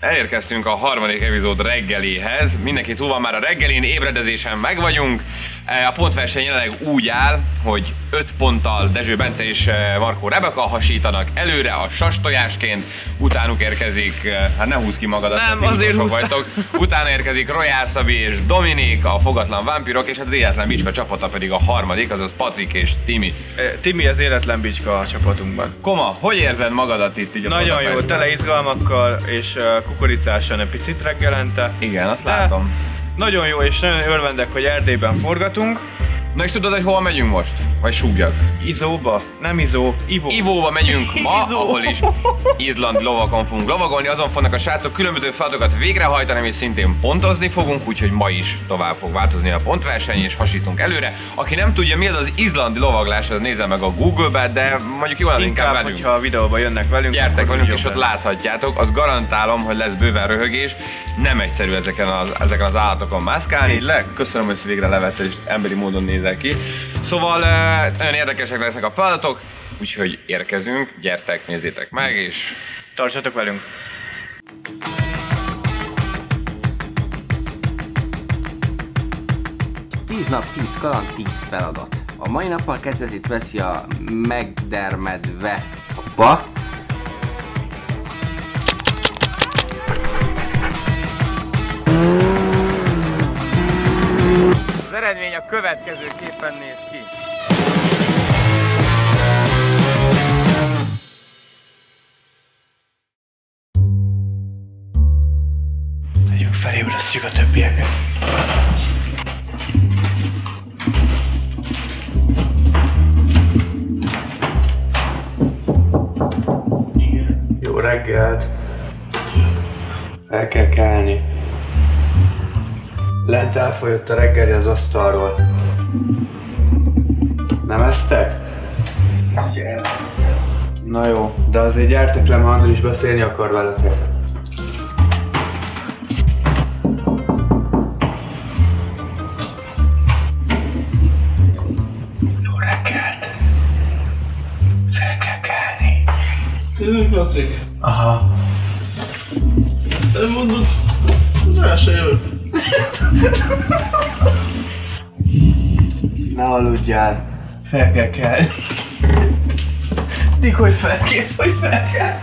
Elérkeztünk a harmadik epizód reggeléhez, mindenki túl van már a reggelin, ébredezésen meg vagyunk. A pontverseny jelenleg úgy áll, hogy 5 ponttal Dezső Bence és Markó Rebeka hasítanak előre a sastojásként, utánuk érkezik, hát ne húzd ki magadat, nem, azért vagytok. Utána érkezik Royalszabi és Dominik, a fogatlan vámpirok, és hát az életlen bicska csapata pedig a harmadik, azaz Patrik és Timi. Timi az életlen bicska a csapatunkban. Koma, hogy érzed magadat itt így a nagyon jó, tele izgalmakkal és kukoricásan egy picit reggelente. Igen, azt látom. Nagyon jó, és nagyon örvendek, hogy Erdélyben forgatunk. Na és tudod, hogy hova megyünk most? Vagy súgjak? Izóba? Nem Izó, Ivó. Ivóba megyünk ma, ahol is Izland lovakon fogunk lovagolni, azon fognak a srácok különböző feladatokat végrehajtani, és szintén pontozni fogunk, úgyhogy ma is tovább fog változni a pontverseny, és hasítunk előre. Aki nem tudja, mi az az izlandi lovaglás, az nézze meg a Google-be, de mondjuk jól inkább velünk. Hogyha a videóba jönnek velünk, gyertek velünk, és ott láthatjátok, azt garantálom, hogy lesz bőven röhögés. Nem egyszerű ezeken az állatokon mászkálni. Tényleg? Köszönöm, hogy végre levetted, és emberi módon nézel ki. Szóval nagyon érdekesek lesznek a feladatok, úgyhogy érkezünk, gyertek, nézzétek meg, és tartsatok velünk! Tíz nap, 10 kaland, 10 feladat. A mai nappal kezdetét veszi a megdermedve apa. Az eredmény a következőképpen néz ki. Tegyük felébresztjük a többieket. Igen. Jó reggelt! El kell kelni. Lent elfolyott a reggeli az asztalról. Nem eztek? Yeah. Na jó, de azért gyertek le, mert Andor is beszélni akar veletek. Jó reggelt! Fel kell kelni. Szilvők, Patrik? Aha. Elmondod, rá se jön. Ne aludjál, fel kell kelni. Dik, hogy felkép, hogy felkelt.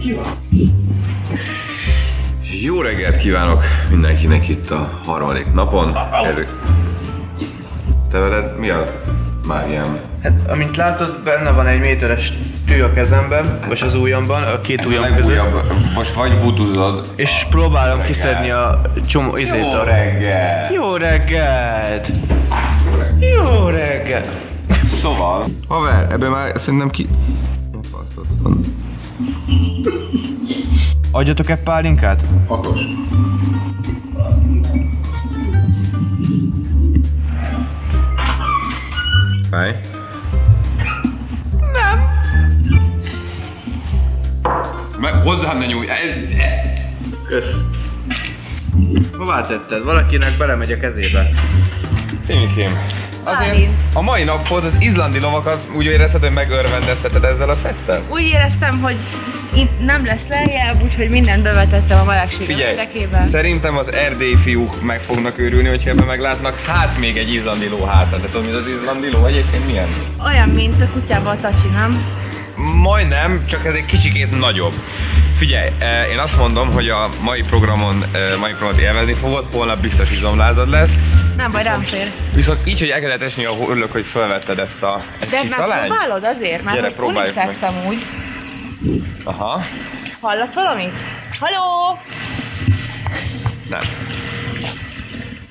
Ki van? Jó reggelt kívánok mindenkinek itt a harmadik napon. Te veled mi a mágiám? Hát, amint látod, benne van egy méteres tű a kezemben, vagy az ujjamban, a két ujjam között. Most vagy vutuzod. És próbálom reggelt kiszedni a csomó izét. Jó reggelt! Jó reggelt! Jó reggelt! Jó reggelt! Szóval... Haver, ebben már szerintem ki... Adjatok-e pálinkát? Hatos. Fáj? Nem! Meg hozzám ne nyújj! Kösz! Hová tetted? Valakinek belemegy a kezébe. Timikém. Azért a mai naphoz az izlandi lovakat úgy érezted, hogy megörvendezteted ezzel a szettel? Úgy éreztem, hogy itt nem lesz lejjebb, úgyhogy mindent bevetettem a valóság érdekében. Szerintem az erdélyi fiúk meg fognak őrülni, hogyha ebben meglátnak, hát még egy izlandi ló hátán. De tudod, mi az izlandi ló? Egyébként milyen? Olyan, mint a kutyában a tacsi, nem? Majdnem, csak ez egy kicsikét nagyobb. Figyelj, én azt mondom, hogy a mai programon élvezni fogod, holnap biztos izomlázad lesz. Nem baj, rám fér. Viszont így, hogy elkezdett esni, ahol örülök, hogy felvetted ezt a kis talányt. De megpróbálod azért, mert gyere, hogy uniszexem úgy. Aha. Hallasz valamit? Haló? Nem.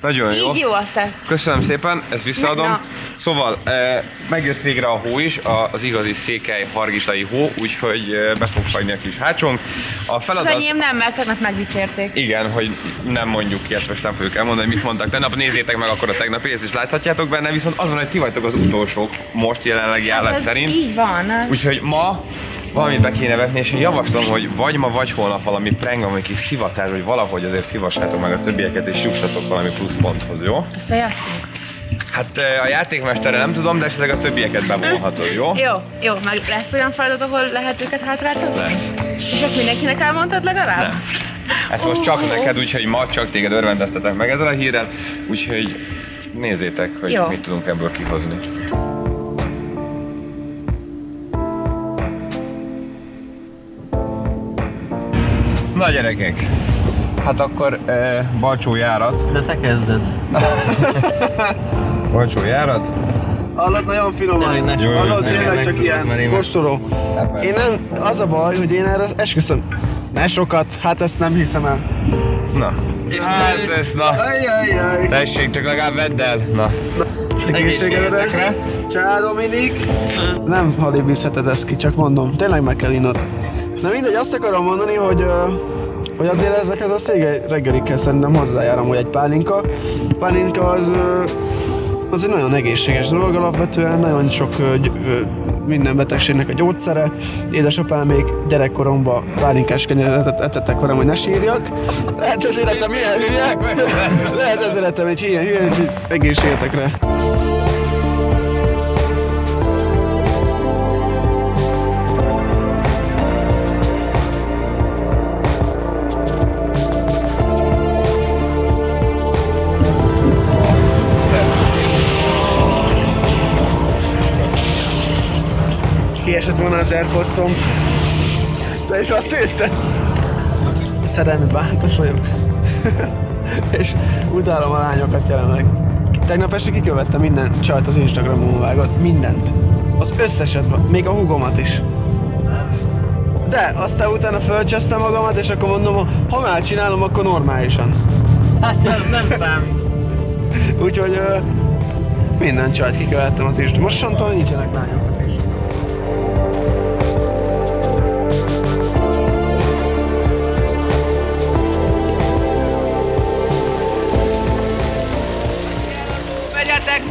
Nagyon jó. Így jó aztán. Köszönöm szépen, ezt visszaadom. Na. Szóval megjött végre a hó is, az igazi székely hargitai hó, úgyhogy be fog fagyni a kis hátsónk. A feladat... Az enyém nem, mert tegnap megdicsérték. Igen, hogy nem mondjuk ki, ezt most nem fogjuk elmondani, mit mondtak tegnap, nézzétek meg akkor a tegnapi részt is láthatjátok benne, viszont azon, hogy ti vagytok az utolsók most jelenlegi állás szerint. Így van. Úgyhogy ma valamit be kéne vetni, és én javaslom, hogy vagy ma, vagy holnap valami prenga, vagy kis szivatás, vagy valahogy azért szivassátok meg a többieket, és jussatok valami pluszponthoz, jó? Összejátszunk. Hát a játékmesterre nem tudom, de esetleg a többieket bevonhatod, jó? Jó, meg lesz olyan feladat, ahol lehet őket hátráltatni? És ezt mindenkinek elmondtad legalább? Nem. Ezt most csak neked, úgyhogy ma csak téged örvendeztetek meg ezzel a hírrel, úgyhogy nézzétek, hogy jó. Mit tudunk ebből kihozni. Na gyerekek, hát akkor Balcsó járat. De te kezded. Balcsó járat. Hallod, nagyon finoman. Hallod, tényleg csak ilyen kóstoló. Én nem, az a baj, hogy én erre esküszöm. Ne sokat, hát ezt nem hiszem el. Na. Hát ez, na. Ajajaj. Tessék, csak legalább vedd el. Na. Egészségedre. Csá, Dominik. Nem halibízheted ezt ki, csak mondom. Tényleg meg kell innod. Na mindegy, azt akarom mondani, hogy azért ezekhez a szége reggelikkel szerintem hozzájárom, hogy egy pálinka. A pálinka az egy nagyon egészséges dolog alapvetően, nagyon sok minden betegségnek a gyógyszere. Édesapám még gyerekkoromban pálinkás kenyeret etettek velem, hogy ne sírjak. Lehet az életem ilyen hülye? Lehet az életem egy ilyen hülye, úgyhogy egészségetekre. Kiesett volna az AirPodsom. De és azt észre? Szerelmi bántos vagyok. És utálom a lányokat jelenleg. Tegnap este kikövettem minden csajt az Instagramon vágott. Mindent. Az összeset, még a húgomat is. De aztán utána fölcsesztem magamat, és akkor mondom, ha már csinálom, akkor normálisan. Hát ez nem számít. Úgyhogy minden csajt kikövettem az Instagramon. Mostantól nincsenek lányok az Instagramon.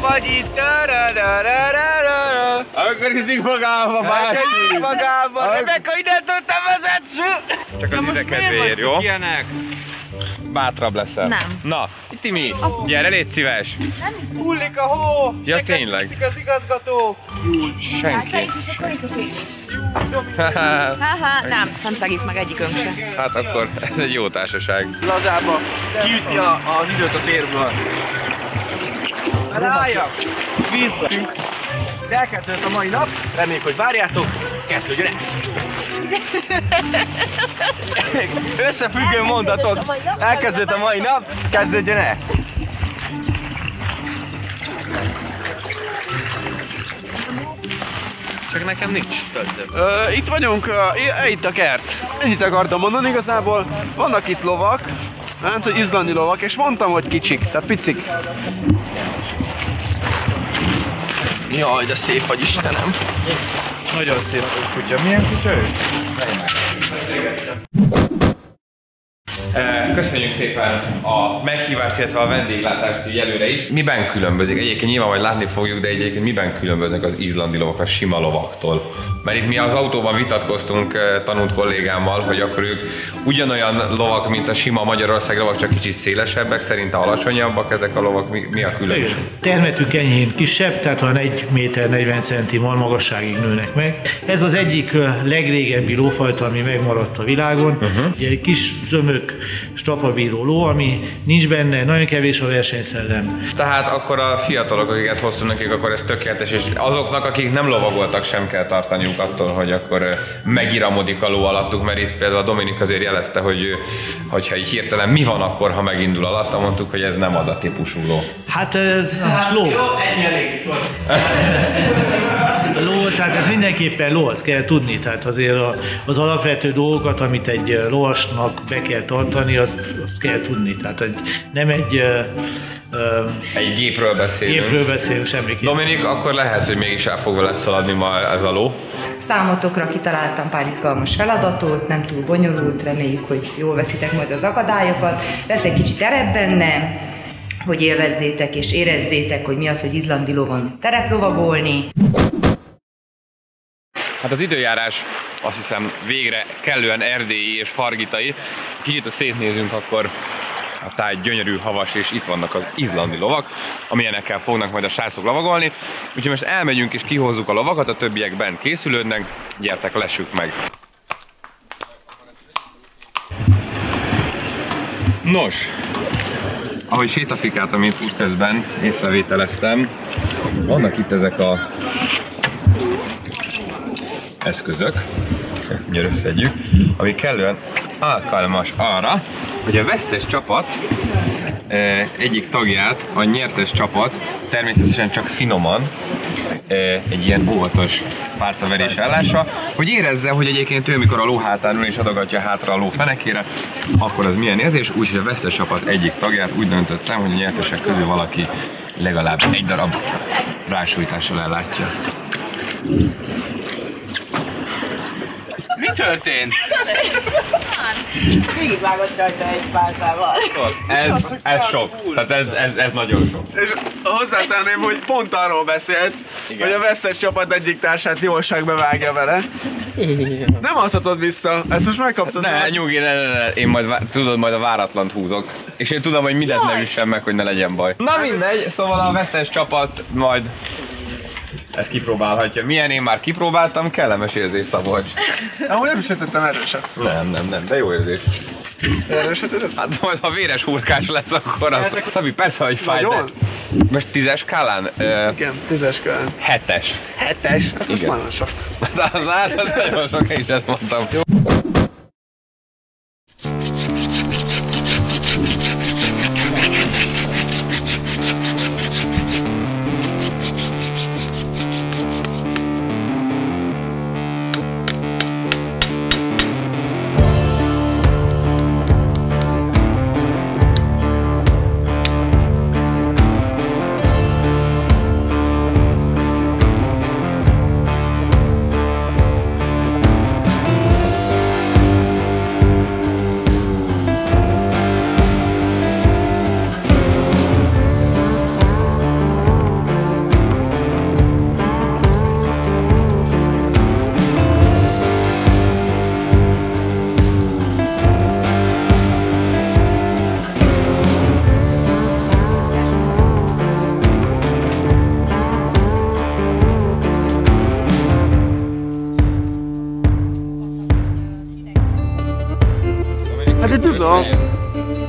Vagy akkor hiszik magába, bár! Hiszik magába! Rebeka, ide tudtam vezetsz! Csak az ide kedvéért, jó? Ilyenek. Bátrabb leszel. Nem. Na, Timi, gyere, légy szíves! Hullik a hó! Ja, tényleg. Seget az igazgató! Senki. Ha, nem szegít meg egyikünk se. Hát akkor ez egy jó társaság. Lazába kiüti az időt a térből. Rájak! Víztünk! Elkezdődött a mai nap, reméljük, hogy várjátok, kezdődjön el! Összefüggő mondatot! Elkezdődött a mai nap, kezdődjön el! Csak nekem nincs több. Itt vagyunk, itt a kert. Ennyit akartam mondani igazából, vannak itt lovak, nem tudom, izlandi lovak, és mondtam, hogy kicsik, tehát picik. Jaj, de szép vagy, Istenem! Nagyon szép vagy, kutya. Milyen kutya ő? Köszönjük szépen a meghívást, illetve a vendéglátást így előre is. Miben különbözik? Egyébként nyilván majd látni fogjuk, de egyébként miben különböznek az izlandi lovak a sima lovaktól? Mert itt mi az autóban vitatkoztunk tanult kollégámmal, hogy akkor ők ugyanolyan lovak, mint a sima Magyarország lovak, csak kicsit szélesebbek, szerint alacsonyabbak ezek a lovak, mi a különbség? Termetük enyhén kisebb, tehát olyan 1 méter 40 centi magasságig nőnek meg. Ez az egyik legrégebbi lófajta, ami megmaradt a világon. Ugye egy kis zömök, strapabíró ló, ami nincs benne, nagyon kevés a versenyszellem. Tehát akkor a fiatalok, akik ezt hoztunk nekik, akkor ez tökéletes, és azoknak, akik nem lovagoltak, sem kell tartaniuk attól, hogy akkor megiramodik a ló alattuk, mert itt például a Dominik azért jelezte, hogy ha így hirtelen mi van akkor, ha megindul alatta, mondtuk, hogy ez nem az a típusú ló. Hát ló. Jó, ennyi elég sor. Ló, tehát ez mindenképpen ló, azt kell tudni, tehát azért az alapvető dolgokat, amit egy lovasnak be kell tartani, azt kell tudni, tehát nem egy gépről beszélünk. Semmiképp. Dominik, akkor lehet, hogy mégis el fog vele szaladni ma ez a ló. Számotokra kitaláltam pár izgalmas feladatot, nem túl bonyolult, reméljük, hogy jól veszitek majd az akadályokat. Lesz egy kicsit erebb benne, hogy élvezzétek és érezzétek, hogy mi az, hogy izlandi lovon tereplovagolni. Hát az időjárás azt hiszem végre kellően erdélyi és hargitai. Kicsit ha szétnézünk, akkor a táj gyönyörű, havas, és itt vannak az izlandi lovak, amilyenekkel fognak majd a srácok lovagolni. Úgyhogy most elmegyünk és kihozzuk a lovakat, a többiek bent készülődnek, gyertek, lesük meg! Nos, ahogy sétafikáltam itt útközben, észrevételeztem, vannak itt ezek a eszközök, ezt mindjárt összedjük, ami kellően alkalmas arra, hogy a vesztes csapat egyik tagját a nyertes csapat természetesen csak finoman egy ilyen óvatos pálcaverés állása, hogy érezze, hogy egyébként ő mikor a ló hátán ül és adogatja hátra a ló fenekére, akkor az milyen érzés, úgyhogy a vesztes csapat egyik tagját úgy döntöttem, hogy a nyertesek közül valaki legalább egy darab rásújtással ellátja. Mi történt? Végigvágott rajta egy pálcával. Ez sok. Tehát ez nagyon sok. És hozzátenném, hogy pont arról beszélt, igen, hogy a vesztes csapat egyik társát jóságba vágja vele. Nem adhatod vissza, ezt most megkaptad. Ne, nyugi, ne. Én majd, tudod, majd a váratlant húzok. És én tudom, hogy mindent ne üssem meg, hogy ne legyen baj. Na mindegy, szóval a vesztes csapat majd ezt kipróbálhatja. Milyen, én már kipróbáltam, kellemes érzés, Szabolcs. Amúgy nem is ötöttem erőset. Nem, de jó érzés. Erőset? Hát majd, ha véres hurkás lesz, akkor az... Szabi, persze, hogy fáj, de... Most 10-es skálán? Igen, 10-es skálán. 7-es. 7-es? Hát az nagyon sok. Hát az nagyon sok, én is ezt mondtam.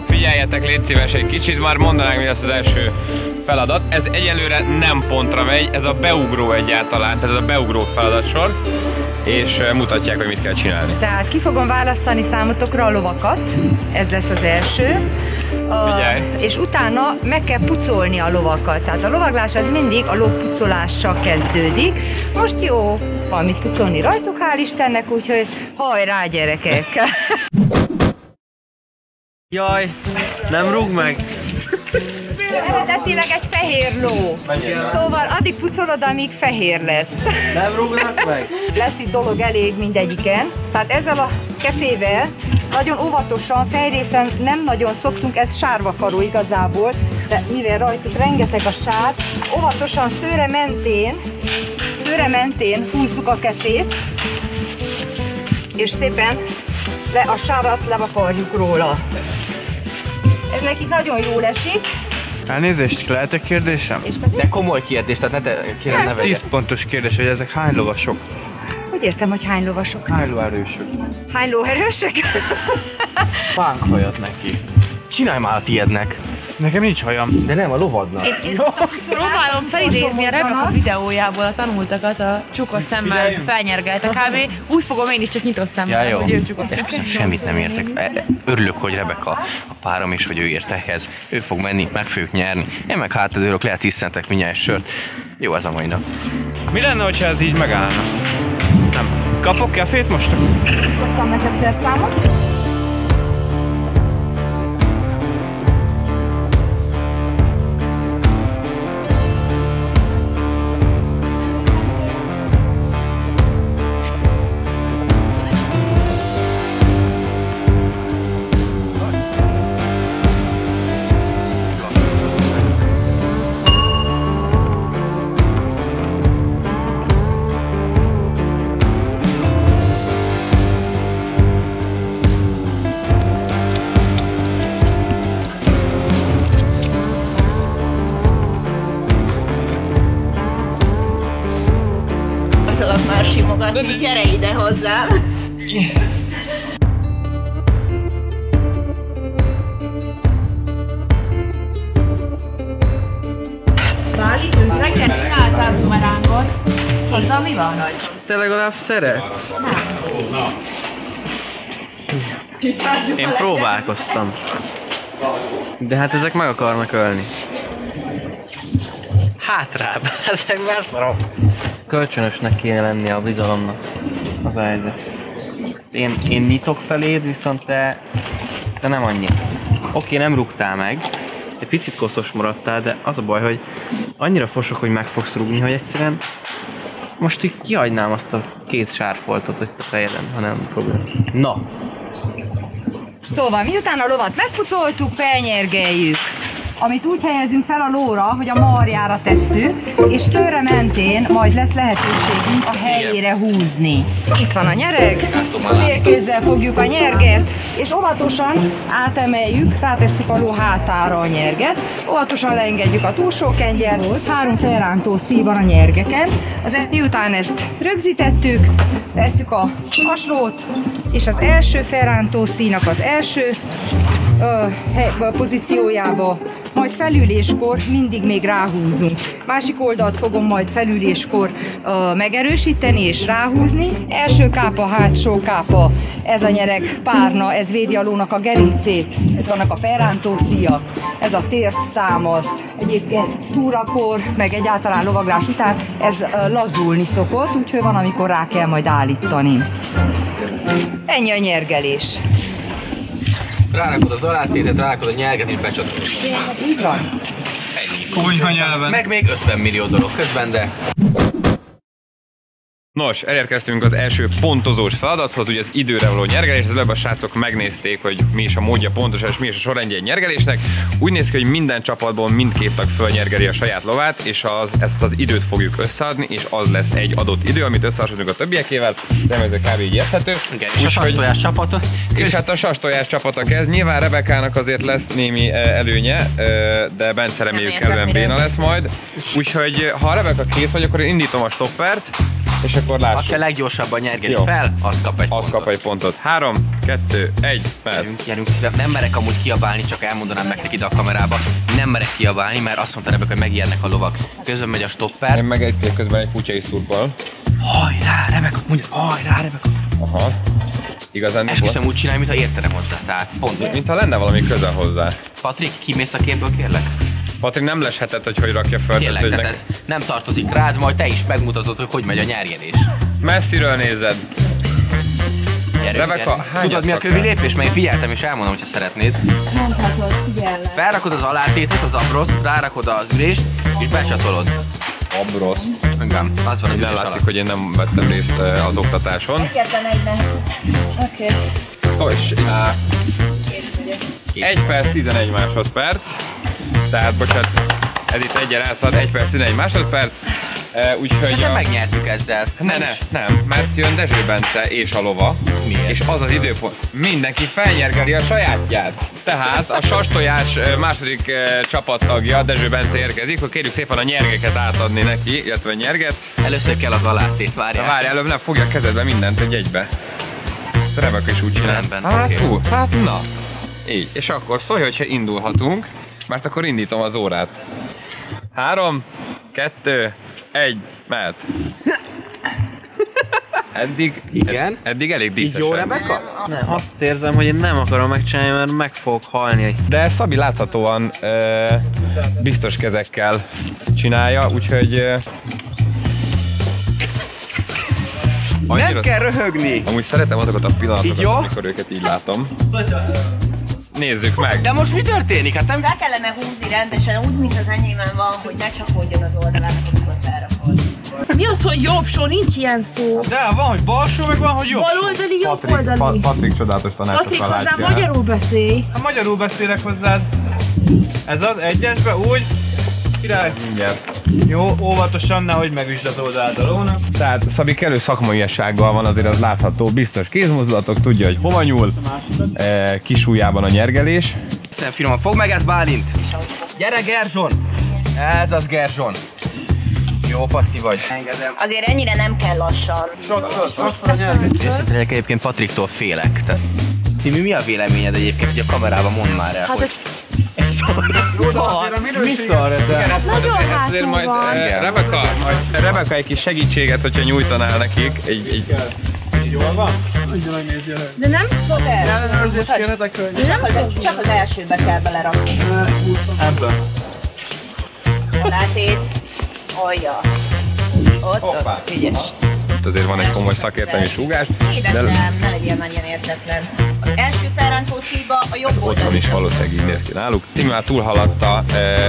Figyeljetek, légy szíves egy kicsit, már mondanánk, mi lesz az első feladat. Ez egyelőre nem pontra megy, ez a beugró egyáltalán, tehát ez a beugró feladatsor, és mutatják, hogy mit kell csinálni. Tehát ki fogom választani számotokra a lovakat, ez lesz az első. És utána meg kell pucolni a lovakat, tehát a lovaglás az mindig a lovpucolással kezdődik. Most jó, van mit pucolni rajtuk, hál' Istennek, úgyhogy hajrá gyerekek! Jaj, nem rúg meg! Eredetileg egy fehér ló. Szóval addig pucolod, amíg fehér lesz. Nem rúgnak meg? Lesz itt dolog elég mindegyiken. Tehát ezzel a kefével nagyon óvatosan, fejrészen nem nagyon szoktunk, ez sárvakaró igazából, de mivel rajtuk rengeteg a sár, óvatosan szőre mentén húzzuk a kefét, és szépen a sárat levakarjuk róla. Ez nekik nagyon jól esik. Elnézést, lehet-e kérdésem? De komoly kérdés, tehát kérem ne vegyél. 10 pontos kérdés, hogy ezek hány lovasok? Hogy értem, hogy hány lovasok? Hány lóerősök. Hány lóerősök? Pánk hajat neki. Csinálj már a tiédnek. Nekem nincs hajam. De nem, a lovadnak. Próbálom felidézni a Rebeka videójából a tanultakat, a csukott szemmel felnyergelt a kávé. Úgy fogom én is, csak nyitott szemmel, ja, hogy ő csukott szemmel. Semmit nem értek. Örülök, hogy Rebeka a párom is, hogy ő ért ehhez. Ő fog menni, meg fogjuk nyerni. Én meg hátadőrök, lehet tisztentek mindjárt sört. Jó az a mai nap. Mi lenne, hogyha ez így megállna? Nem. Kapok kefét most? Hoztam neked szerszámot. Dominik, gyere ide hozzám! Bálint, neked csináltál bumerángot. Hozzá mi van? Te legalább szeretsz? Nem. Én próbálkoztam. De hát ezek meg akarnak ölni. Hátrább, ezek már szarok. Kölcsönösnek kéne lenni a bizalomnak az a helyzet. Én nyitok feléd, viszont te nem annyi. Oké, nem rúgtál meg. Egy picit koszos maradtál, de az a baj, hogy annyira fosok, hogy meg fogsz rúgni, hogy egyszerűen most így kihagynám azt a két sárfoltot itt a fejeden, ha nem probléma. Na! Szóval miután a lovat megpucoltuk, felnyergeljük. Amit úgy helyezünk fel a lóra, hogy a marjára tesszük, és szőre mentén majd lesz lehetőségünk a helyére húzni. Itt van a nyereg, félkézzel fogjuk a nyerget, és óvatosan átemeljük, rátesszük a ló hátára a nyerget, óvatosan leengedjük a túlsó kengyelhoz, 3 felrántó szív van a nyergeken, miután ezt rögzítettük, tesszük a haslót, és az első felrántó színak az első pozíciójába, majd felüléskor mindig még ráhúzunk. Másik oldalt fogom majd felüléskor megerősíteni és ráhúzni. Első kápa, hátsó kápa, ez a nyereg párna, ez védi a lónak a gerincét, itt vannak a felrántó szíjak, ez a tért támasz. Egyébként túrakor, meg egyáltalán lovaglás után ez lazulni szokott, úgyhogy van, amikor rá kell majd állítani. Ennyi a nyergelés. Rárakod az alátétet, rárakod a nyelget és becsatolod. Így van. Ennyi. Konyha nyelven. Meg még 50 millió dolog közben, de... Nos, elérkeztünk az első pontozós feladathoz, ugye az időre való nyergelés, az előbb a srácok megnézték, hogy mi is a módja pontosan, és mi is a sorrendje egy nyergelésnek. Úgy néz ki, hogy minden csapatból mindkét tag fölnyergeli a saját lovát, és ezt az időt fogjuk összeadni, és az lesz egy adott idő, amit összehasonlítunk a többiekével, de ez kb. Így érthető. Igen, és a sastojás csapata. És hát a sastojás csapata kezd. Nyilván Rebekának azért lesz némi előnye, de Bence reméljük elően béna lesz majd. Úgyhogy ha Rebeka kész vagy, akkor én indítom a stoppert. És akkor lássuk. Aki a leggyorsabban nyergeli fel, az kap egy pontot. 3, 2, 1, fel. Gyerünk szépen. Nem merek amúgy kiabálni, csak elmondanám nektek ide a kamerába. Nem merek kiabálni, mert azt mondta Rebeka, hogy megijednek a lovak. Közben megy a stopper. Én meg egy közben egy kutyai szurkol. Hajrá, Rebeka, mondja, hajrá, Rebeka. Aha. Igazán nem. Esküszöm úgy csinálni, mintha értenem hozzá. Tehát pont. Mintha lenne valami közel hozzá. Patrik, kimész a képből, kérlek? Patrik, nem leshetett, hogy rakja föl. Kérlek, tehát ez nem tartozik rád, majd te is megmutatod, hogy megy a nyergelés. Messziről nézed. Gyerünk, Rebeka, tudod mi a kövi lépés? Mert én figyeltem és elmondom, hogyha szeretnéd. Mondhatod, figyellek. Felrakod az alátétet, az abroszt, rárakod az ülést és becsatolod. Abroszt? Igen, az van az ülés alatt. Látszik, hogy én nem vettem részt az oktatáson. Egyetlen. Oké. Szóval is. 1 perc, 11 másodperc. Tehát, bocsánat, ez itt egyen elszad, 1 perc, 11 másodperc. Úgyhogy a... megnyertük ezzel. Nem, mert jön Dezső Bence és a lova. Miért? És az az időpont. Mindenki felnyergeli a sajátját. Tehát a sastojás második csapattagja, Dezső Bence érkezik, hogy kérjük szépen a nyergeket átadni neki, illetve a nyerget. Először kell az aláttét, várjál. Várjál, előbb nem fogja a kezedbe mindent egybe. Rebeka is úgy csinál. Hát na. Így, és akkor szólj, hogyha indulhatunk. Mert akkor indítom az órát. 3, 2, 1, mehet. Eddig, igen? Eddig elég díszesen. Jó, Rebeka? Nem, azt érzem, hogy én nem akarom megcsinálni, mert meg fogok halni. De Szabi láthatóan biztos kezekkel csinálja, úgyhogy... nem kell röhögni! Amúgy szeretem azokat a pillanatokat, amikor őket így látom. Nézzük meg! De most mi történik? Hát nem... Rá kellene húzni rendesen, úgy, mint az enyémben van, hogy ne csapódjon az oldalának, amikor felrakod. Mi az, hogy jobbsó? Nincs ilyen szó. De van, hogy balsó, meg van, hogy jobbsó. Baloldali, jobboldali. Patrik csodálatos tanácsokkal látja. Patrik, hozzá magyarul beszélj. Hát magyarul beszélek hozzád. Ez az, egyesbe, úgy. Király. Mindjárt. Jó, óvatosan, nehogy megüsd az oldalát a lónak. Tehát Szabi kellő szakmaiassággal van, azért az látható, biztos kézmozdulatok, tudja, hogy hova nyúl. Kis ujjában a nyergelés. Szerintem finoman fog meg, ez Bálint. Gyere, Gerzson! Ez az Gerzson. Jó paci vagy. Engedem. Azért ennyire nem kell lassan. Sokszor nyelvét. Őszintén egyébként Patriktól félek. Timi, mi a véleményed egyébként, hogy a kamerában mondd már el, hogy... Mi szar ez el? Nagyon majd Rebeka egy kis segítséget, hogyha nyújtanál nekik. Jól van? Ugyanúgy nézi elő. De nem szok el. Ellenőrzést kérhetek, hogy... Csak az elsőbe kell belerakni. Ebben. Salátét. Olja. Ott, ügyes. Itt azért van egy komoly szakértelmi súgás. Édesem, ne legyél már ilyen értetlen. Az első felrántó szívba a jobb oldal. Otthon is valószínűleg így néz ki náluk. Timi már túlhaladta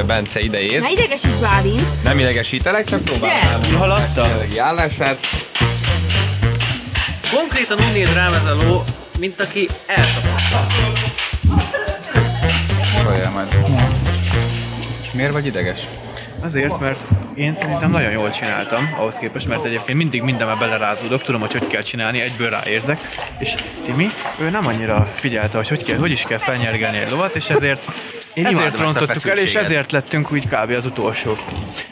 Bence idejét. Ne idegesíts, Bálint. Nem idegesítelek, csak próbálnám. Túlhaladta? Állását. Konkrétan úgy néz rám ez a ló, mint aki eltapadta. Soljál majd. És miért vagy ideges? Azért, mert én szerintem nagyon jól csináltam, ahhoz képest, mert egyébként mindig mindenbe belerázódok, tudom, hogy kell csinálni, egyből ráérzek, és Timi, ő nem annyira figyelte, hogy hogy is kell felnyergelni egy lovat, és ezért rontottuk el, és ezért lettünk úgy kb. Az utolsók.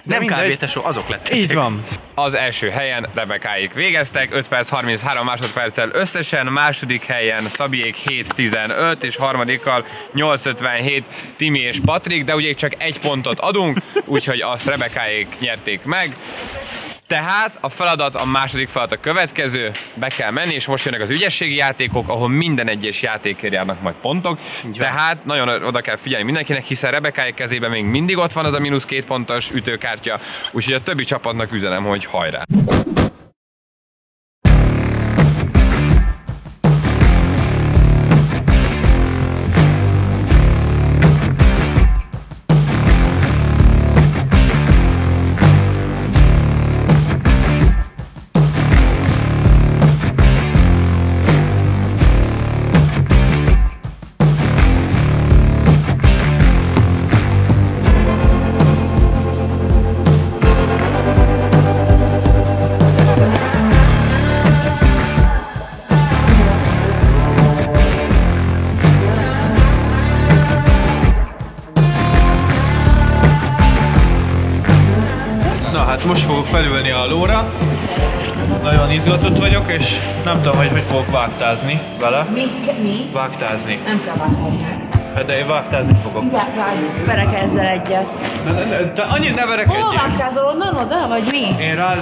Nem kb. Tesó, azok lettek. Így van. Az első helyen Rebekáig végeztek, 5 perc 33 másodperccel összesen, második helyen Szabiék 7-15, és harmadikkal 8-57 Timi és Patrik, de ugye csak egy pontot adunk, úgyhogy azt Rebekáig nyerték meg. Tehát a feladat, a második feladat a következő, be kell menni, és most jönnek az ügyességi játékok, ahol minden egyes játékért járnak majd pontok. Tehát nagyon oda kell figyelni mindenkinek, hiszen Rebekáék kezében még mindig ott van az a -2 pontos ütőkártya, úgyhogy a többi csapatnak üzenem, hogy hajrá! Most fogok felülni a lóra, nagyon izgatott vagyok, és nem tudom, hogy fogok vágtázni vele. Mi? Vágtázni. Nem kell vágtázni. Hát de én vágtázni fogok. Igen, vágj. Verekezzel egyet. De annyit ne verekedjél. Hol vágtázol? Onnan oda, vagy mi? Én rá...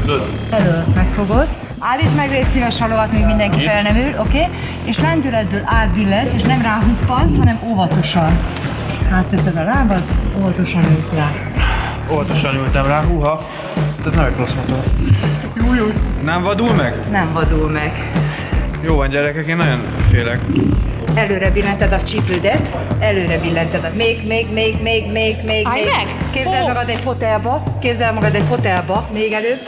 Tudod? Elől megfogod. Állít meg, légy szíves a lovat, még mindenki fel nem ül, oké? És lendületből átbillensz, és nem ráhuppansz, hanem óvatosan. Átteszed a lábad, óvatosan ülsz rá. Óvatosan ültem rá, húha, ez nem egy rossz motor. Jújúj. Nem vadul meg? Nem vadul meg. Jó van gyerekek, én nagyon félek. Előre billented a csípődet, előre billented a még. Állj meg! Képzeld magad egy fotelba, még előbb.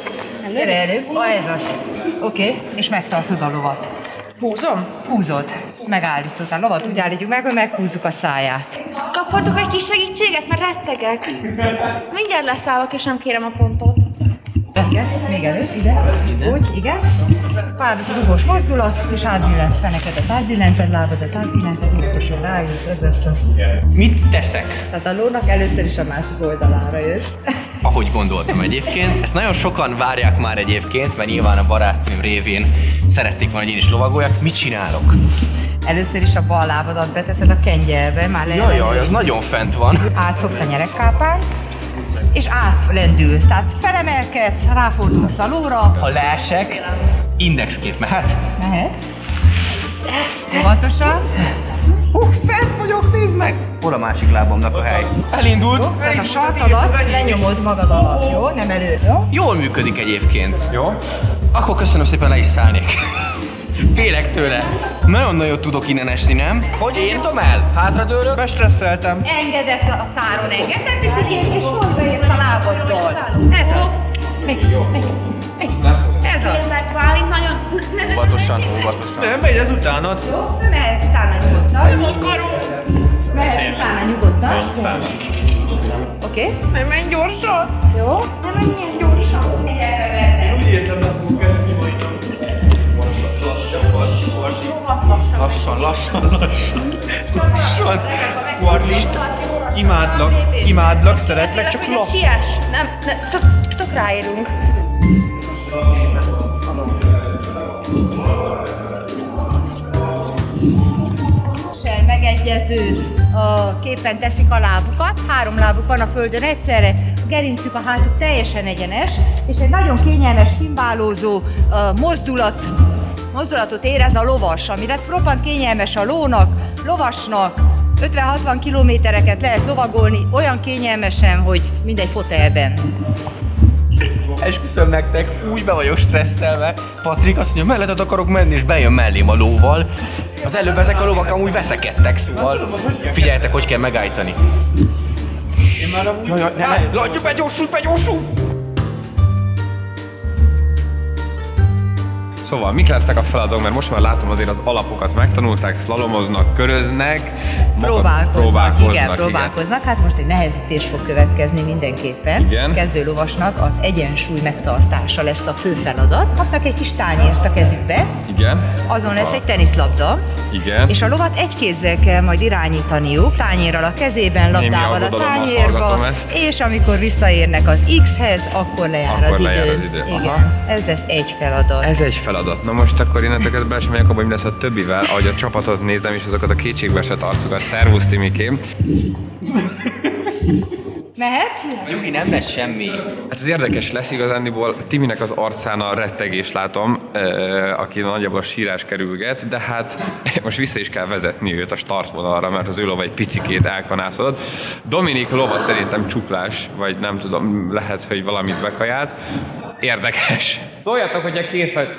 Gyere előbb, ez az. Oké, és megtartod a lovat. Húzom? Húzod. Megállítod a lovat, úgy állítjuk meg, hogy meghúzzuk a száját. Kaphatok egy kis segítséget, mert rettegek. Mindjárt leszállok, és nem kérem a pontot. Igen, még előtt, ide. Úgy, igen. Pár rugós mozdulat, és átbillensz fenekedet, átbillented lábadat, átbillented, óvatosan rájössz, ez lesz az. Mit teszek? Tehát a lónak először is a másik oldalára jössz. Ahogy gondoltam egyébként. Ezt nagyon sokan várják már egyébként, mert nyilván a barátnőm révén szerették volna, hogy én is lovagoljak. Mit csinálok? Először is a bal lábadat beteszed a kengyelbe, már lejön. Jajjaj, az nagyon fent van. Átfogsz a nyerekkápán, és átlendülsz. Tehát felemelkedsz, ráfordulsz a lóra. Ha leesek, indexként mehet? Mehet. Óvatosan. Fent vagyok, nézd meg! Hol a másik lábamnak a hely? Elindult! Tehát a sarkadat lenyomod magad alatt, jó? Nem elő, jó? Jól működik egyébként. Jó? Akkor köszönöm szépen, le is szállnék. Félek tőle. Nagyon-nagyon tudok innen esni, nem? Hogy én tudom el? Hátradőlök? Bestresszeltem. Engedetsz a száron, engedsz egy picit, és hozzáérsz a láboddal. Ez az. Ez az. Óvatosan, óvatosan. Nem, megy ez utánad. Jó, nem mehetsz utána nyugodtan. Nem akarom. Mehetsz utána nyugodtan. Oké? Nem menj gyorsan. Jó? Nem menj ilyen gyorsan. Úgy érted a fókás nyugodtan. Lassan, lassan. Imádlak, imádlak, szeretlek, csak lap. Nem, csak ráérünk. Megegyező képen teszik a lábukat, három lábuk van a földön egyszerre, a gerincük, a hátuk teljesen egyenes, és egy nagyon kényelmes, himbálózó mozdulatot érez a lovas, amire roppant kényelmes a lónak, lovasnak, 50-60 kilométereket lehet lovagolni, olyan kényelmesen, hogy mindegy fotelben. És köszönöm nektek, úgy be vagyok stresszelve. Patrik azt mondja, mellett akarok menni, és bejön mellém a lóval. Az előbb ezek a lovak amúgy veszekedtek, szóval figyeljetek, hogy kell megállítani. Jaj, begyorsul! Szóval mik lesznek a feladatok, mert most már látom, azért az alapokat megtanulták, szlalomoznak, köröznek, próbálkoznak. Hát most egy nehezítés fog következni mindenképpen. Igen. Kezdő lovasnak az egyensúly megtartása lesz a fő feladat. Kapnak egy kis tányért a kezükbe. Igen. Azon lesz egy teniszlabda. Igen. És a lovat egy kézzel kell majd irányítaniuk, tányérral a kezében, labdával a tányérba, és amikor visszaérnek az X-hez, akkor lejár az idő. Igen. Ez lesz egy feladat. Ez egy feladat. Na most akkor én etteket be sem megyek abban, hogy mi lesz a többivel, ahogy a csapatot nézem, és azokat a kétségbeesett arcokat. Szervusz, Timikém! Mehetsz? Juki, nem lesz semmi. Hát az érdekes lesz igazándiból, Timinek az arcán a rettegés látom, aki nagyjából sírás kerülget, de hát most vissza is kell vezetni őt a startvonalra, mert az ő lova egy picikét elkanászodott. Dominik lova szerintem csuklás, vagy nem tudom, lehet, hogy valamit bekajált. Érdekes. Szóljatok, hogyha kész vagytok.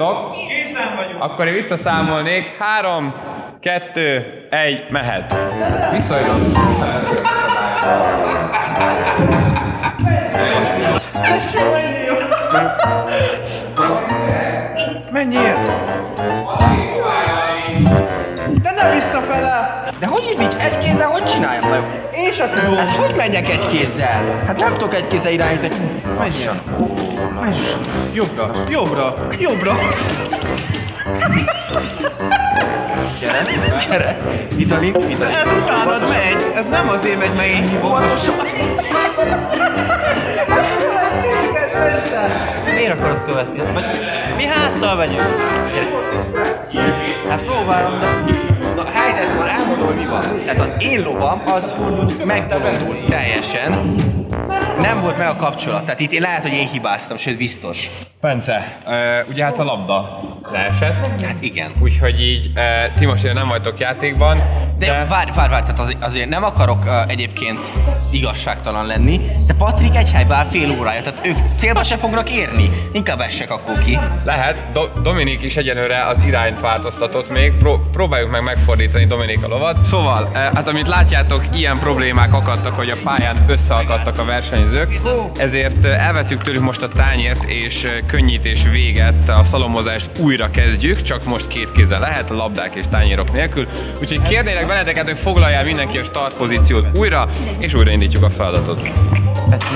Készen vagyunk. Akkor én visszaszámolnék. 3, 2, 1, mehet. Visszajön. Menjél! De nem visszafele! De hogy így nincs? Egy kézzel hogy csináljam? És a tőle! Ez hogy menjek egy kézzel? Hát nem tudok egy kézzel irányítani. Menjél! Jobbra! Gyere! Vidalink! Ez utánad megy! Ez nem azért megy, mert én hívok! Miért akarod követni? Mi háttal megyünk? Hát próbálom, de... Na, helyzet van, elmondom, hogy mi van. Tehát az én lovam az megdobandult teljesen. Nem volt meg a kapcsolat, tehát itt én lehet, hogy én hibáztam, sőt biztos. Bence, ugye hát a labda leesett. Hát igen. Úgyhogy így ti most nem vagytok játékban. De várj, tehát azért nem akarok egyébként igazságtalan lenni, de Patrik egy helyben áll fél órája, tehát ők célba se fognak érni. Inkább essek akkor ki. Lehet, Dominik is egyenőre az irányt változtatott még, próbáljuk meg megfordítani Dominik a lovat. Szóval, hát amit látjátok, ilyen problémák akadtak, hogy a pályán összeakadtak a versenyzők, ezért elvettük tőlük most a tányért, és könnyítés véget, a szalomozást újra kezdjük, csak most két kézzel lehet, a labdák és tányérok nélkül. Úgyhogy kérnélek veleteket, hogy foglaljál mindenki a start pozíciót újra, és újraindítjuk a feladatot.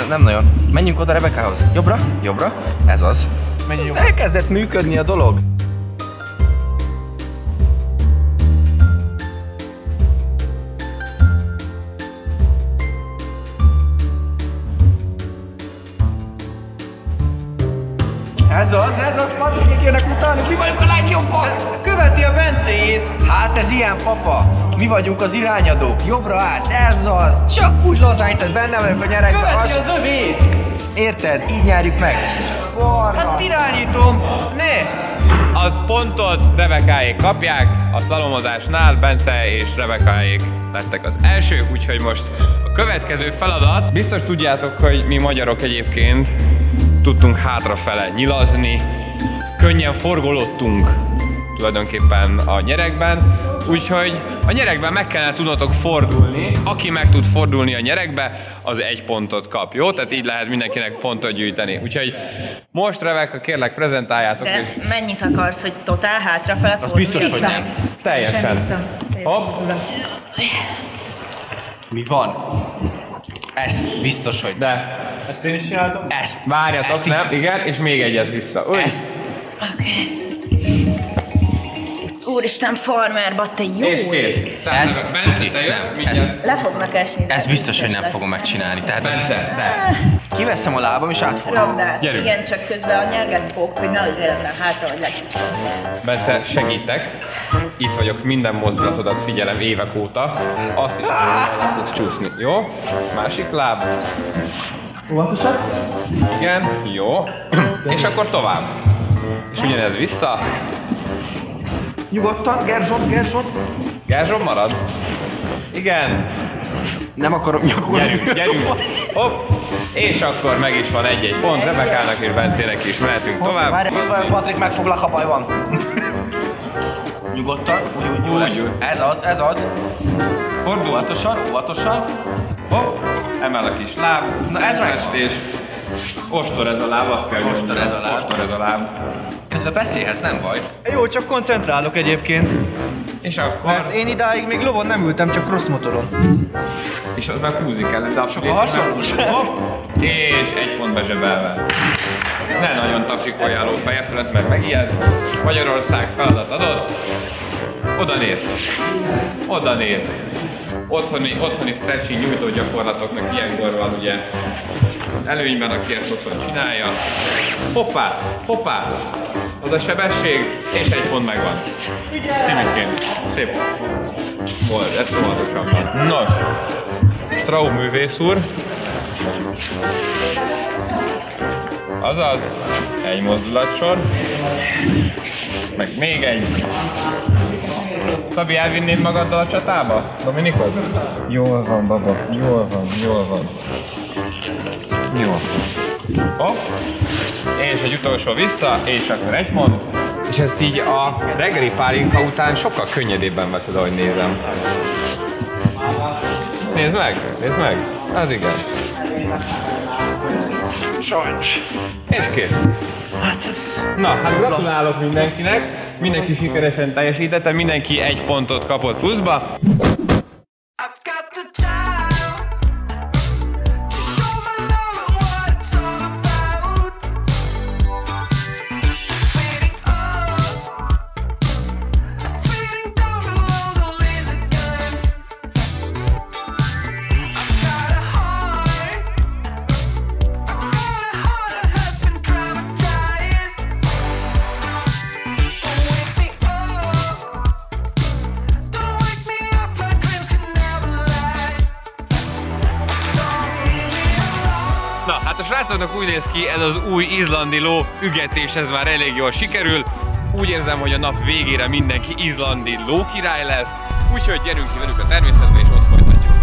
Nem nagyon. Menjünk oda Rebekához. Jobbra? Jobbra? Ez az. Menjünk jobbra. Elkezdett működni a dolog. Ez az, Patrikék jönnek utánunk, mi vagyunk a legjobbak! Követi a Bencéjét! Hát ez ilyen, papa! Mi vagyunk az irányadók, jobbra át, ez az! Csak úgy lazányítani, benne vagyunk a nyerekben. Követi az övét! Érted? Így nyerjük meg! Barna. Hát irányítom! Ne! Az pontot Rebekáék kapják, a szalomozásnál Bence és Rebekáék lettek az első, úgyhogy most a következő feladat. Biztos tudjátok, hogy mi magyarok egyébként tudtunk hátrafele nyilazni, könnyen forgolottunk tulajdonképpen a nyeregben, úgyhogy a nyeregben meg kellene tudnotok fordulni, aki meg tud fordulni a nyeregbe, az egy pontot kap, jó? Tehát így lehet mindenkinek pontot gyűjteni. Úgyhogy most Rebeka, kérlek prezentáljátok. De és... mennyit akarsz, hogy totál hátrafele fordulni? Az biztos, hogy nem. Teljesen. Hopp. Mi van? Ezt biztos, hogy de. Ezt én is csináltam? Ezt. Várjatok, ezt igen, és még egyet vissza. Úgy. Ezt. Oké. Okay. úristen farmerba, te jó! És kész! Ezt le fognak esni. Ez biztos, hogy nem fogom megcsinálni. Bence, te! Kiveszem a lábam és átfogom. Gyerünk! Igen, csak közben a nyerget fogok, hogy nehogy véletlen hátra, hogy lecsúszom. Bence, segítek. Itt vagyok, minden mozdulatodat figyelem évek óta. Azt is fogsz csúszni, jó? Másik láb. Óvatosak? Igen, jó. És akkor tovább. És ugyanez vissza. Nyugodtan, Gerzson, Gerzson. Gerzson marad. Igen. Nem akarom nyakolni. Gyerünk, gyerünk. Hopp. És akkor meg is van egy-egy pont. Rebekának és Bencének is mehetünk tovább. Várj, Patrik megfoglak a bajban. Nyugodtan. Jó lesz. Ez az, ez az. Fordul. Óvatosan, óvatosan. Hopp. Emel a kis láb. Na ez megfestés. Ostor ez a láb, azt kell, hogy ostor ez a láb. Ostor ez a láb. Közben beszélhetsz, nem baj. Jó, csak koncentrálok egyébként. És akkor? Mert én idáig még lovon nem ültem, csak rossz motoron. És az meg húzni kellene, de a sok hasonlós. És egy pont bezsebelve. Ne nagyon tapsikolja a lófeje fölött, mert megijed. Magyarország feladat adott. Oda néz. Oda néz. Otthoni stretching nyújtó gyakorlatoknak ilyenkor van ugye előnyben, aki ezt otthon csinálja. Hoppá, hoppá, az a sebesség, és egy pont megvan. Timiként, szép volt, ez továbbosabban. Nos, Straub művész úr. Azaz, egy mozdulatsor, meg még egy. Szabi, elvinnéd magaddal a csatába? Dominikot? Jól van, baba. Jól van, jól van. Jó. Hopp. És egy utolsó vissza, és akkor egy pont. És ezt így a reggeli pálinka után sokkal könnyedébben veszed, ahogy nézem. Nézd meg, nézd meg. Az igen. Sajnos. És kész. Hát ez... Na, hát gratulálok mindenkinek. Mindenki sikeresen teljesítette, mindenki egy pontot kapott pluszba. Úgy néz ki, ez az új izlandi ló ügetés, ez már elég jól sikerül. Úgy érzem, hogy a nap végére mindenki izlandi ló király lesz, úgyhogy gyerünk ki velük a természetbe és ott folytatjuk.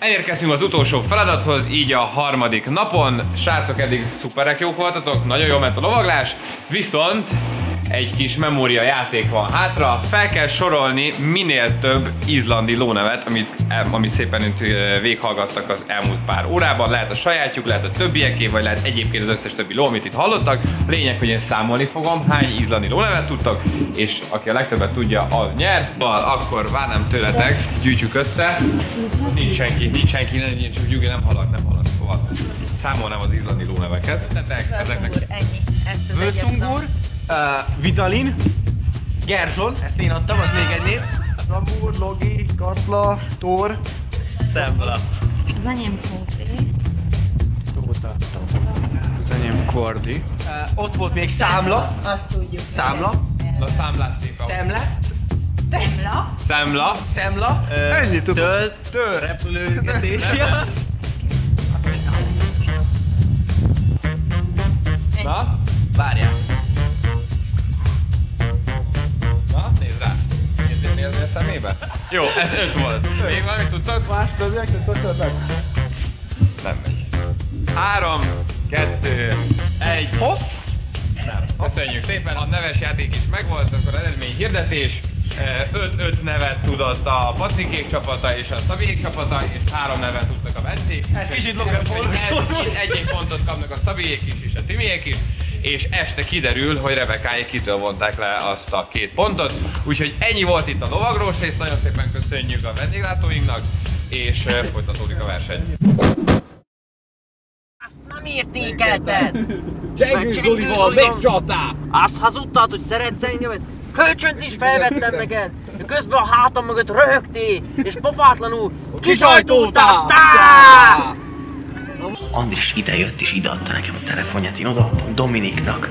Elérkeztünk az utolsó feladathoz, így a harmadik napon. Srácok, eddig szuperek jók voltatok, nagyon jól ment a lovaglás, viszont egy kis memória játék van hátra. Fel kell sorolni minél több izlandi lónevet, amit szépen itt véghallgattak az elmúlt pár órában. Lehet a sajátjuk, lehet a többieké, vagy lehet egyébként az összes többi ló, amit itt hallottak. Lényeg, hogy én számolni fogom, hány izlandi lónevet tudtak, és aki a legtöbbet tudja, az nyer. Akkor várnám tőletek, gyűjtsük össze. Nincs senki, nincs senki, nincs senki, nem halak, nem halak. Szóval számolnám az izlandi lóneveket. Völszungur, ennyi. Völszungur. Vitalin, Gerzson, ezt én adtam, az még egy név. Zabur, Logi, Katla, Tor, Szembla. Az enyém Kódi. Tóta. Az enyém Kordi. Ott volt még Számla. Azt tudjuk. Számla. Számlás szépen. Szemle. Szemla. Szemla. Szemla. Ennyi tudom. Tör. Repülőgetés. Na, várjál. Nézd rá! Nézd, menni az ő szemébe? Jó, ez 5 volt. Még valamit tudtok? Más többiek nem tudtak? Nem megy. 3, 2, 1. Hopp! Nem. Köszönjük szépen, a neves játék is megvolt, akkor eredmény hirdetés. 5-5 nevet tudott a Patrikék csapata és a Szabiék csapata, és 3 nevet tudtak a Bencék. Ez kicsit logikában. Egy pontot kapnak a Szabiék is és a Timiék is, és este kiderül, hogy Rebekáék kitől vonták le azt a 2 pontot. Úgyhogy ennyi volt itt a lovagrós rész, nagyon szépen köszönjük a vendéglátóinknak, és folytatódik a verseny. Azt nem értékelted! Csengő Zolival megcsatá! Azt hazudtad, hogy szeretsz engemet? Kölcsönt is felvettem neked, de közben a hátam mögött röhögtél, és pofátlanul kisajtoltál! Andris idejött és ideadta nekem a telefonját, én odaadtam Dominiknak.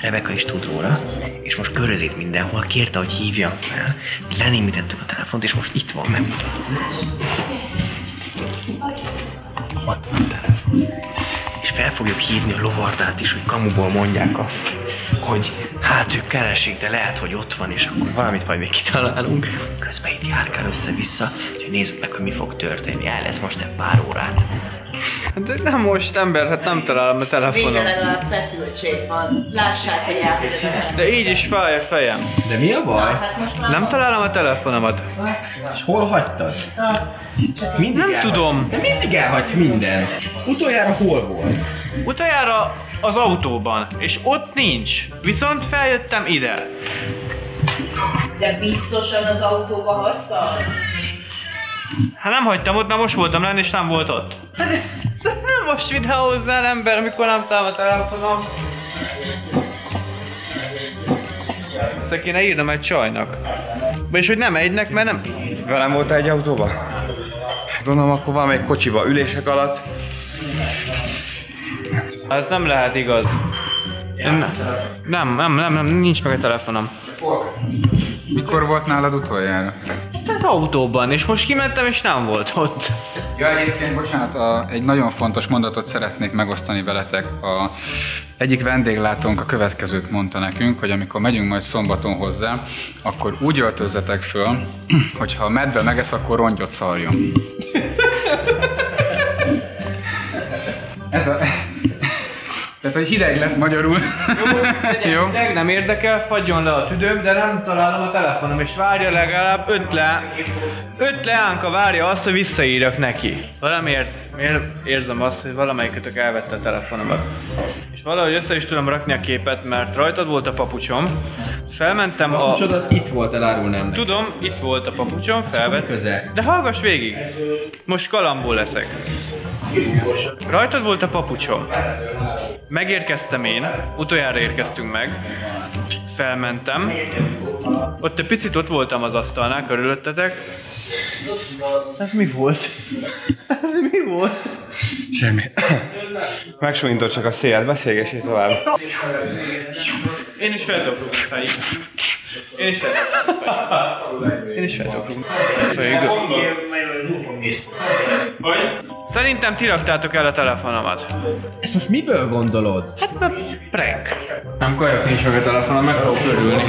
Rebeka is tud róla, és most körözít mindenhol, kérte, hogy hívjam fel. Lenémítettük a telefont, és most itt van, megmutatom. Ott van a telefon. És fel fogjuk hívni a lovardát is, hogy kamuból mondják azt, hogy hát ők keresik, de lehet, hogy ott van, és akkor valamit majd még kitalálunk. Közben itt járkál össze-vissza, úgyhogy nézzük meg, hogy mi fog történni. El lesz most egy pár órát. De nem most, ember, hát nem találom a telefonom. Végre legalább feszültség van. Lássák, hogy elfelejtettem. De így is fáj a fejem. De mi a baj? Na, hát nem találom a telefonomat. És hol hagytad? Nem tudom. De mindig elhagysz mindent. Utoljára hol volt? Utoljára az autóban, és ott nincs. Viszont feljöttem ide. De biztosan az autóba hagytad? Hát nem hagytam ott, mert most voltam lenni, és nem volt ott. Nem most videózzál, ember, mikor nem találom a telefonom. Ezt kéne írnom egy csajnak. Vagyis, hogy nem egynek, mert nem... Velem voltál egy autóba? Gondolom, akkor valamelyik kocsiba, ülések alatt. Ez nem lehet igaz. Nem, nincs meg a telefonom. Mikor volt nálad utoljára? Hát autóban, és most kimentem, és nem volt ott. Ja, egyébként, bocsánat, egy nagyon fontos mondatot szeretnék megosztani veletek. Egyik vendéglátónk a következőt mondta nekünk, hogy amikor megyünk majd szombaton hozzá, akkor úgy öltözzetek föl, hogy ha a medve megesz, akkor rongyot szarjon. Ez a... Tehát, hogy hideg lesz magyarul. Jó, hideg, nem érdekel, fagyjon le a tüdőm, de nem találom a telefonom, és várja legalább 5 leánka várja azt, hogy visszaírjak neki. Valamiért érzem azt, hogy valamelyikötök elvette a telefonomat. És valahogy össze is tudom rakni a képet, mert rajtad volt a papucsom. Felmentem a... Papucsod az itt volt, elárulnám. Tudom, itt volt a papucsom, felvett. De hallgass végig! Most kalambó leszek. Rajtad volt a papucsom. Megérkeztem én, utoljára érkeztünk meg. Felmentem. Ott egy picit ott voltam az asztalnál, körülöttetek. Ez mi volt? Ez mi volt? Semmi. Megsúnyított csak a szél, beszélgessé tovább. Én is feltöprülök a fejét. Én is feltöprülök. Szerintem ti raktátok el a telefonomat. Ezt most miből gondolod? Hát mert prank. Nem kajak nincs meg a telefonom, meg fogok örülni.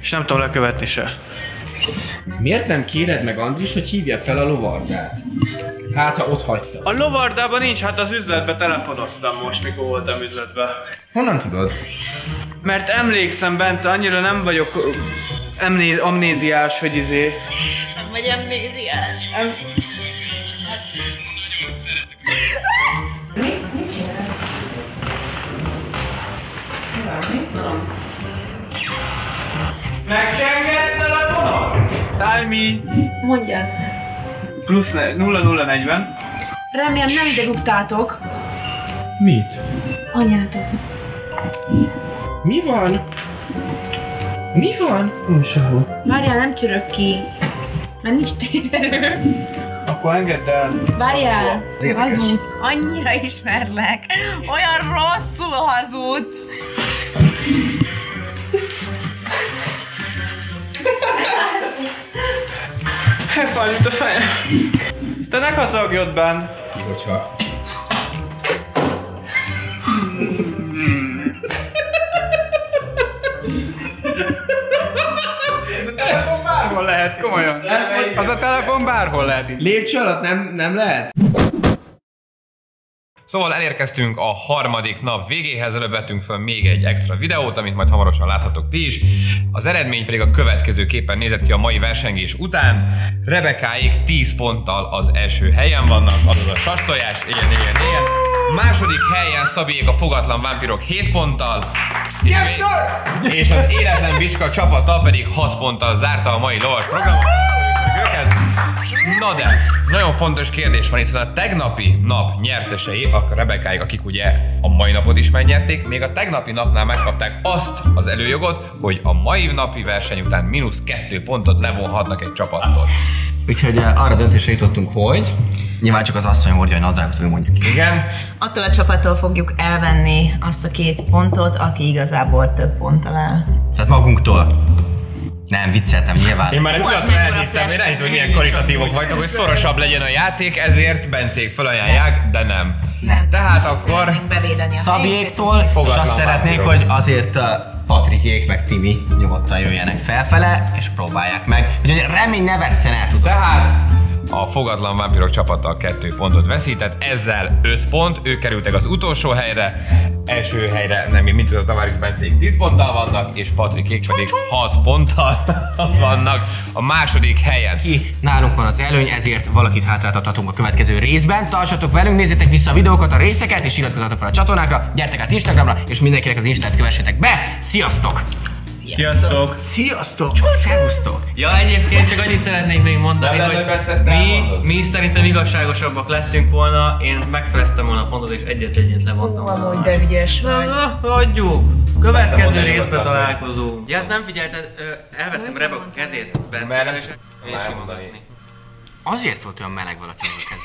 És nem tudom lekövetni se. Miért nem kéred meg Andris, hogy hívja fel a lovardát? Hát, ha ott hagyta. A lovardában nincs, hát az üzletbe telefonoztam most, mikor voltam üzletbe. Honnan tudod? Mert emlékszem, Bence, annyira nem vagyok amnéziás, hogy izé... Nem vagy amnéziás. Mit csinálsz? Megcsengetsz telefonot? Tell me! Mondjad! Plusz 0040. Remélem nem ide rúgtátok. Mit? Anyátok. Mi van? Mi van? Sehol. Várjál, nem csörök ki. Mert nincs térerő. Akkor engedd el. Várjál, hazudsz. Annyira ismerlek. Olyan rosszul hazudsz. Elfájult a fejem. Te ne kacagj benn. Bocsak. bárhol lehet, komolyan. Ez az a telefon bárhol lehet. Lépcső alatt nem lehet? Szóval elérkeztünk a harmadik nap végéhez, előbb vettünk föl még egy extra videót, amit majd hamarosan láthatok ti is. Az eredmény pedig a következő képen nézett ki a mai versengés után. Rebekáék 10 ponttal az első helyen vannak, azaz a sastojás, ilyen. Második helyen Szabiék a fogatlan vámpirok 7 ponttal. És az Életlen Bicska csapata pedig 6 ponttal zárta a mai lovas programot. Na de, nagyon fontos kérdés van, hiszen a tegnapi nap nyertesei, a Rebekáik, akik ugye a mai napot is megnyerték, még a tegnapi napnál megkapták azt az előjogot, hogy a mai napi verseny után -2 pontot levonhatnak egy csapattól. Úgyhogy arra döntésre jutottunk, hogy nyilván csak az asszony hordja a nadrágtól, mondjuk. Igen. Attól a csapattól fogjuk elvenni azt a 2 pontot, aki igazából több ponttal áll. Tehát magunktól. Nem, vicceltem nyilván. Én már egy pillanatra elhittem, én elhittem, hogy milyen karitatívok vagytok, hogy szorosabb legyen a játék, ezért Bencék felajánlják, de nem. Nem. Tehát akkor Szabiéktól, és azt szeretnék, hogy azért Patrikék meg Timi nyugodtan jöjjenek felfele, és próbálják meg. Úgyhogy remény ne vesszen el, tudod. Tehát a fogatlan vámpirok csapata 2 pontot veszített, ezzel 5 pont, ők kerültek az utolsó helyre, első helyre, nem, mint a Tavaris Bencék 10 ponttal vannak, és Patrikék pedig 6 ponttal vannak a második helyen. Ki nálunk van az előny, ezért valakit hátráltathatunk a következő részben. Tartsatok velünk, nézzétek vissza a videókat, a részeket, és iratkozzatok fel a csatornákra, gyertek át Instagramra, és mindenkinek az Instát kövessetek be. Sziasztok! Sziasztok! Sziasztok! Szerusztok! Ja, egyébként csak annyit szeretnék még mondani, hogy mi szerintem igazságosabbak lettünk volna, én megfeleztem volna a pontot, és egyet levontam volna. Valahogy, de ügyes vagy. Hagyjuk! Következő részbe találkozunk. Ja, azt nem figyelted, elvettem Rebeka kezét, Bence, és elmondani. Azért volt olyan meleg valaki a kezében.